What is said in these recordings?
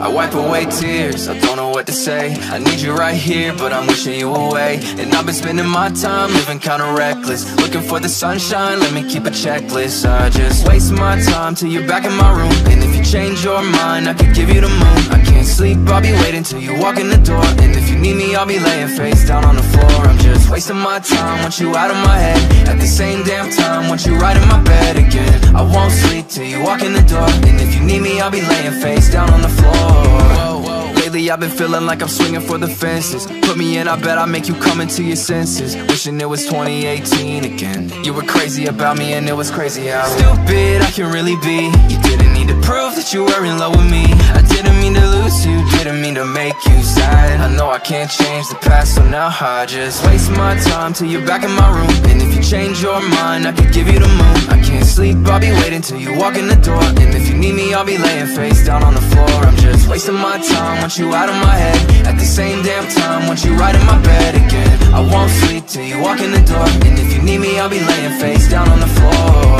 I wipe away tears, I don't know what to say. I need you right here, but I'm wishing you away. And I've been spending my time living kinda reckless, looking for the sunshine, let me keep a checklist. I just waste my time till you're back in my room, and if you change your mind, I could give you the moon. I can't sleep, I'll be waiting till you walk in the door, and if you need me, I'll be laying face down on the floor. I'm just wasting my time, want you out of my head. At the same damn time, want you right in my bed again. I won't sleep till you walk in the door, and if you need me, I'll be laying face down on the floor. Whoa, whoa. Lately I've been feeling like I'm swinging for the fences. Put me in, I bet I make you come into your senses. Wishing it was 2018 again. You were crazy about me and it was crazy how stupid I can really be. You didn't need to prove that you were in love with me. I didn't mean to lose you, didn't mean to make you sad. I know I can't change the past, so now I just waste my time till you're back in my room, and if you change your mind, I could give you the moon. I can't sleep, I'll be waiting till you walk in the door, and if you need me, I'll be laying face down on the floor. I'm just wasting my time, want you out of my head. At the same damn time, want you right in my bed again. I won't sleep till you walk in the door, and if you need me, I'll be laying face down on the floor.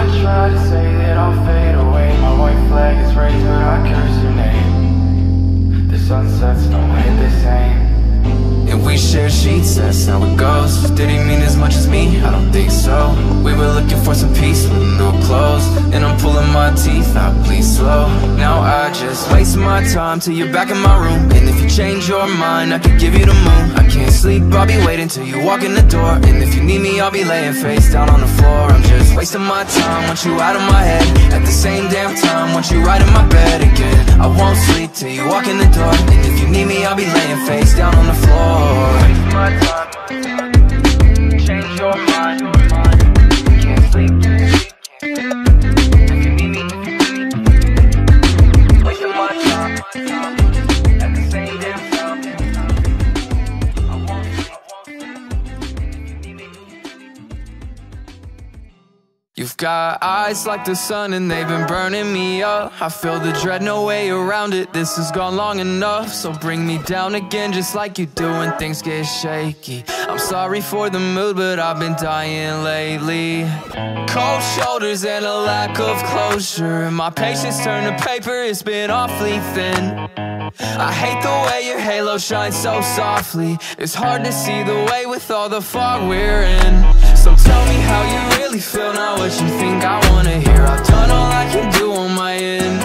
I try to say that I'll fade away. My white flag is raised, but I curse your name. The sunsets don't hit the same, and we share sheets, that's how it goes. Did he mean as much as me? I don't think so. We were looking for some peace with no clothes, and I'm pulling my teeth out, please slow. Now I just waste my time till you're back in my room, and if you change your mind, I could give you the moon. I can't sleep, I'll be waiting till you walk in the door, and if you need me, I'll be laying face down on the floor. I'm just wasting my time, want you out of my head. At the same damn time, want you right in my bed again. I won't sleep till you walk in the door, and if you need me, I'll be laying face down on the floor. Waste my time, change your mind, can't sleep, if you need me, waste my time, at the same damn time, I won't if you need me. You've got eyes like the sun and they've been burning me up. I feel the dread, no way around it, this has gone long enough. So bring me down again just like you do when things get shaky. I'm sorry for the mood, but I've been dying lately. Cold shoulders and a lack of closure, my patience turned to paper, it's been awfully thin. I hate the way your halo shines so softly, it's hard to see the way with all the fog we're in. So tell me how you really feel, not what you think I wanna hear. I've done all I can do on my end.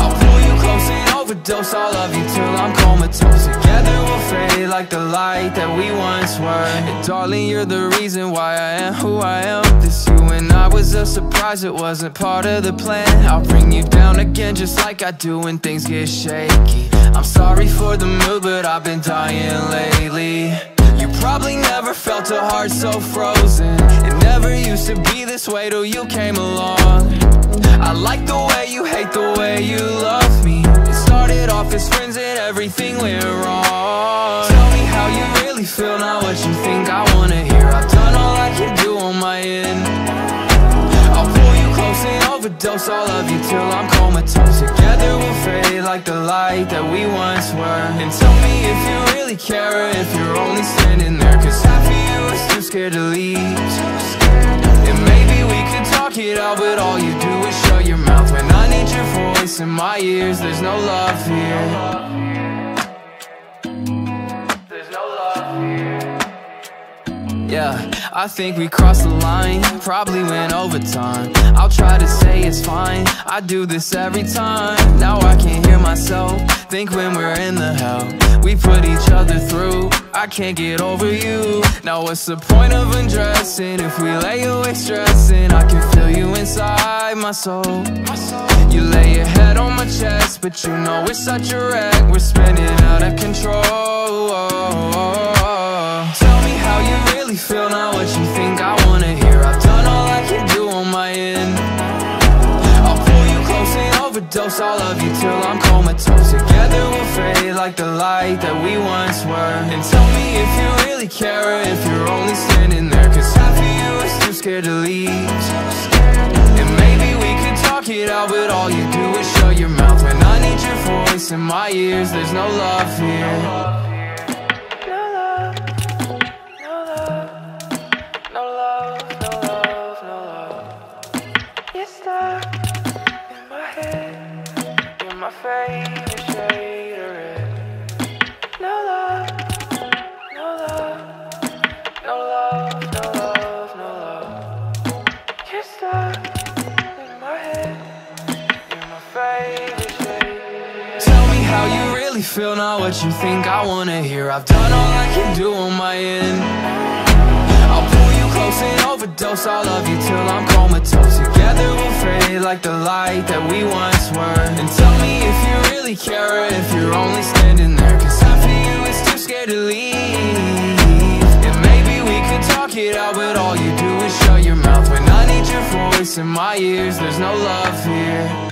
I'll pull you close and overdose all of you till I'm comatose. Together we'll fade like the light that we once were. And darling, you're the reason why I am who I am. This you and I was a surprise, it wasn't part of the plan. I'll bring you down again just like I do when things get shaky. I'm sorry for the mood, but I've been dying lately. Probably never felt a heart so frozen. It never used to be this way till you came along. I like the way you hate the way you love me. It started off as friends and everything went wrong. Tell me how you really feel, not what you think I wanna hear. I've done all I can do on my end. I'll pull you close and overdose all of you till I'm comatose. Together we'll fade like the light that we once were. And tell me if you really care or if you're only standing there, cause half of you is too scared to leave. And maybe we can talk it out, but all you do is shut your mouth. When I need your voice in my ears, there's no love here. There's no love here. Yeah, I think we crossed the line, probably went overtime. I'll try to say it's fine, I do this every time. Now I can't hear myself, think when we're in the hell we put each other through. I can't get over you. Now what's the point of undressing if we lay awake stressing? I can feel you inside my soul. You lay your head on my chest, but you know it's such a wreck, we're spinning out of control. Tell me how you really feel, not what you think I wanna hear. I've done all I can do on my end. I'll pull you close and overdose all of you till I'm comatose. Together we'll fade like the light that we once were. And tell me if you really care or if you're only standing there, cause half of you is too scared to leave. And maybe we can talk it out, but all you do is shut your mouth. When I need your voice in my ears, there's no love here. Hey. really feel, not what you think I wanna hear. I've done all I can do on my end. I'll pull you close and overdose. I'll love you till I'm comatose. Together we'll fade like the light that we once were. And tell me if you really care, or if you're only standing there. Cause half of you is too scared to leave. And maybe we could talk it out, but all you do is shut your mouth. When I need your voice in my ears, there's no love here.